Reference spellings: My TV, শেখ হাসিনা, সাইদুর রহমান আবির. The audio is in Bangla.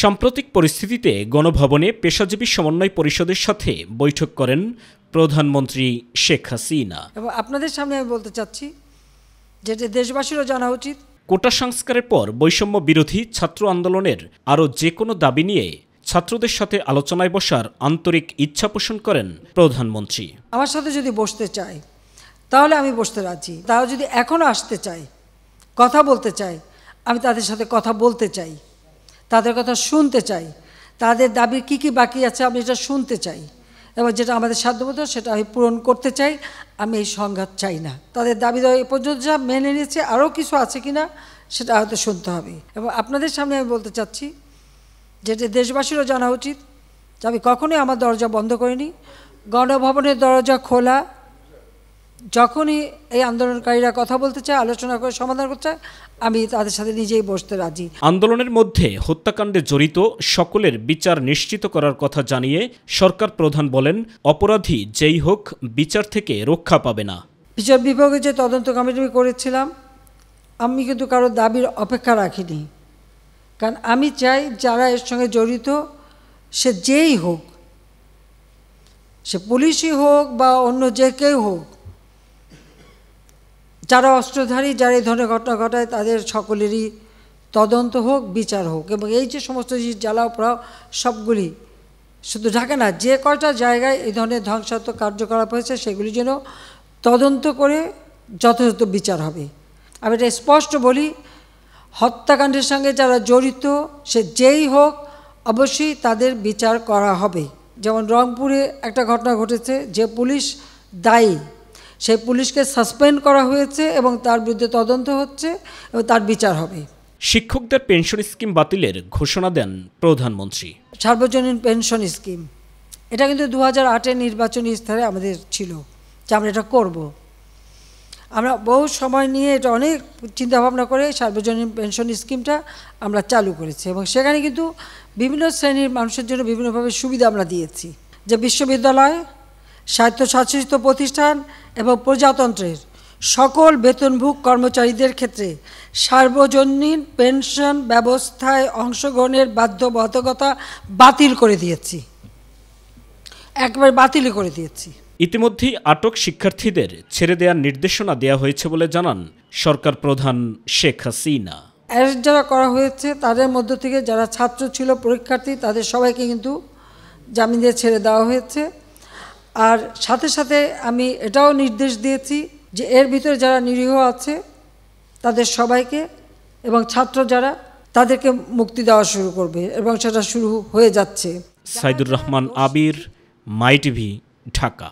সাম্প্রতিক পরিস্থিতিতে গণভবনে পেশাজীবী সমন্বয় পরিষদের সাথে বৈঠক করেন প্রধানমন্ত্রী শেখ হাসিনা। এবং আপনাদের সামনে আমি বলতে চাচ্ছি যেটা দেশবাসীরও জানা উচিত, কোটা সংস্কারের পর বৈষম্য বিরোধী ছাত্র আন্দোলনের আরও যে কোনো দাবি নিয়ে ছাত্রদের সাথে আলোচনায় বসার আন্তরিক ইচ্ছা পোষণ করেন প্রধানমন্ত্রী। আমার সাথে যদি বসতে চাই তাহলে আমি বসতে রাজি, তাও যদি এখনও আসতে চাই, কথা বলতে চাই, আমি তাদের সাথে কথা বলতে চাই, তাদের কথা শুনতে চাই, তাদের দাবির কী কী বাকি আছে আমি এটা শুনতে চাই, এবং যেটা আমাদের সাধ্যমতো সেটা আমি পূরণ করতে চাই। আমি এই সংঘাত চাই না। তাদের দাবি দাওয়া এ পর্যন্ত যা মেনে নিয়েছে, আরও কিছু আছে কি না সেটা হয়তো শুনতে হবে। এবং আপনাদের সামনে আমি বলতে চাচ্ছি যেটা দেশবাসীরও জানা উচিত যে আমি কখনোই আমার দরজা বন্ধ করিনি, গণভবনের দরজা খোলা। যখনই এই আন্দোলনকারীরা কথা বলতে চায়, আলোচনা করে সমাধান করতে চায়, আমি তাদের সাথে নিজেই বসতে রাজি। আন্দোলনের মধ্যে হত্যাকাণ্ডে জড়িত সকলের বিচার নিশ্চিত করার কথা জানিয়ে সরকার প্রধান বলেন, অপরাধী যেই হোক বিচার থেকে রক্ষা পাবে না। বিচার বিভাগে যে তদন্ত কমিটি করেছিলাম, আমি কিন্তু কারো দাবির অপেক্ষা রাখিনি, কারণ আমি চাই যারা এর সঙ্গে জড়িত সে যেই হোক, সে পুলিশই হোক বা অন্য যে কেউ হোক, যারা অস্ত্রধারী, যারা এই ধরনের ঘটনা ঘটায় তাদের সকলেরই তদন্ত হোক, বিচার হোক। এবং এই যে সমস্ত জ্বালাও পোড়াও সবগুলি শুধু ঢাকা না, যে কয়টা জায়গায় এই ধরনের ধ্বংসাত্মক কার্যকলাপ হয়েছে সেগুলি যেন তদন্ত করে যথাযথ বিচার হবে। আমি এটা স্পষ্ট বলি, হত্যাকাণ্ডের সঙ্গে যারা জড়িত সে যেই হোক অবশ্যই তাদের বিচার করা হবে। যেমন রংপুরে একটা ঘটনা ঘটেছে, যে পুলিশ দায়ী সেই পুলিশকে সাসপেন্ড করা হয়েছে এবং তার বিরুদ্ধে তদন্ত হচ্ছে এবং তার বিচার হবে। শিক্ষকদের পেনশন স্কিম বাতিলের ঘোষণা দেন প্রধানমন্ত্রী। সার্বজনীন পেনশন স্কিম এটা কিন্তু 2008-এর নির্বাচনী স্তরে আমাদের ছিল যে আমরা এটা করব। আমরা বহু সময় নিয়ে এটা অনেক চিন্তাভাবনা করে সার্বজনীন পেনশন স্কিমটা আমরা চালু করেছি, এবং সেখানে কিন্তু বিভিন্ন শ্রেণীর মানুষের জন্য বিভিন্নভাবে সুবিধা আমরা দিয়েছি, যে বিশ্ববিদ্যালয়, স্বায়ত্তশাসিত প্রতিষ্ঠান এবং প্রজাতন্ত্রের সকল বেতনভোগ কর্মচারীদের ক্ষেত্রে সার্বজনীন পেনশন ব্যবস্থায় অংশগ্রহণের বাধ্যবাধকতা বাতিল করে দিয়েছি, একবার বাতিল করে দিয়েছি। ইতিমধ্যেই আটক শিক্ষার্থীদের ছেড়ে দেওয়ার নির্দেশনা দেওয়া হয়েছে বলে জানান সরকার প্রধান শেখ হাসিনা। অ্যারেস্ট যারা করা হয়েছে তাদের মধ্য থেকে যারা ছাত্র ছিল, পরীক্ষার্থী, তাদের সবাইকে কিন্তু জামিন দিয়ে ছেড়ে দেওয়া হয়েছে। আর সাথে সাথে আমি এটাও নির্দেশ দিয়েছি যে এর ভিতরে যারা নিরীহ আছে তাদের সবাইকে এবং ছাত্র যারা তাদেরকে মুক্তি দেওয়া শুরু করবে, এবং সেটা শুরু হয়ে যাচ্ছে। সাইদুর রহমান আবির, my TV, Dhaka.